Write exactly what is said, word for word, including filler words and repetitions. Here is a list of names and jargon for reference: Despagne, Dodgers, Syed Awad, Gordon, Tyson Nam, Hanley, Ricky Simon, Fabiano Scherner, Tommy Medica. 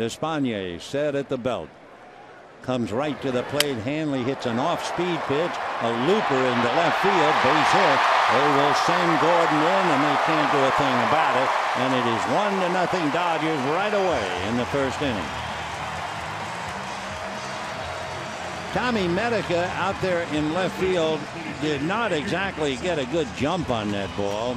Despagne set at the belt. Comes right to the plate. Hanley hits an off-speed pitch. A looper into left field. Base hit. They will send Gordon in, and they can't do a thing about it. And it is one to nothing Dodgers right away in the first inning. Tommy Medica out there in left field did not exactly get a good jump on that ball.